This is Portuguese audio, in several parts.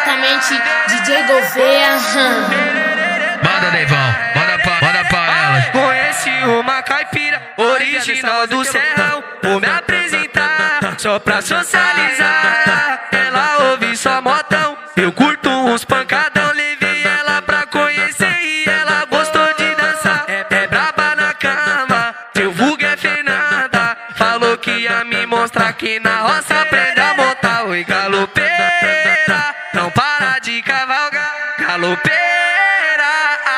diretamente DJ Gouveia. Manda, Deivão, manda pra elas. Conheci uma caipira original do Serrão. Vou me apresentar só pra socializar. Ela ouve só motão, eu curto uns pancadão. Levei ela pra conhecer e ela gostou de dançar. É braba na cama, seu vulgo é Fernanda. Falou que ia me mostrar que na roça aprende a montar. Oi, galopeira, não para de cavalgar. Galopeira,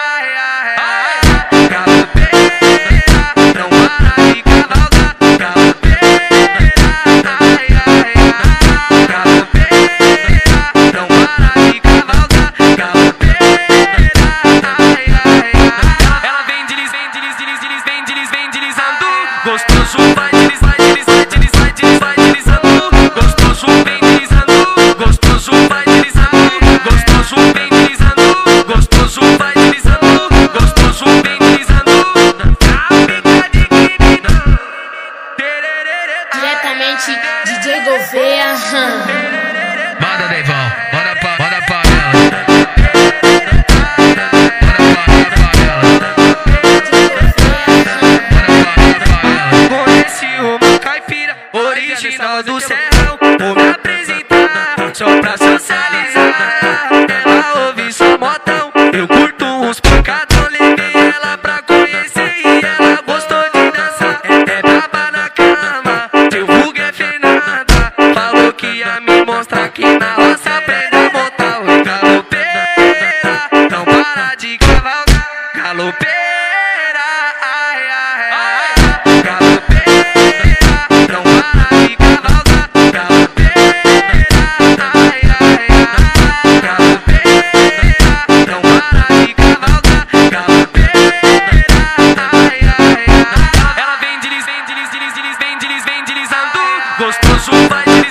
ai, ai, ai. Galopeira, não para de cavalgar. Galopeira, ai, ai, ai. Galopeira, não para de cavalgar. Galopeira, ai, ai, ai. Ela vem deslizando, vem deslizando. Gostoso vai deslizar, vai deslizando. Gostoso vem deslizando, gostoso vai deslizando. Gostoso vem deslizando, gostoso vai deslizando. Gostoso vem deslizando. Capica de crime. Diretamente DJ Gouveia. Manda, Deivão, manda pra ela. Original do Serrão, vou me apresentar só pra socializar. Ela ouve só motão, eu curto uns pancadão. Levei ela pra conhecer e ela gostou de dançar. É braba na cama, seu vulgo é Fernanda. Falou que ia me mostrar que na roça aprende a montar. Oi, galopeira, não para de cavalgar. Galopeira, ai, ai, ai. Galopeira, não para de cavalgar. Galopeira, ai, ai, ai. Galopeira, não para de cavalgar. Galopeira, ai, ai, ai. Ela vem deslizando, gostoso vai deslizando.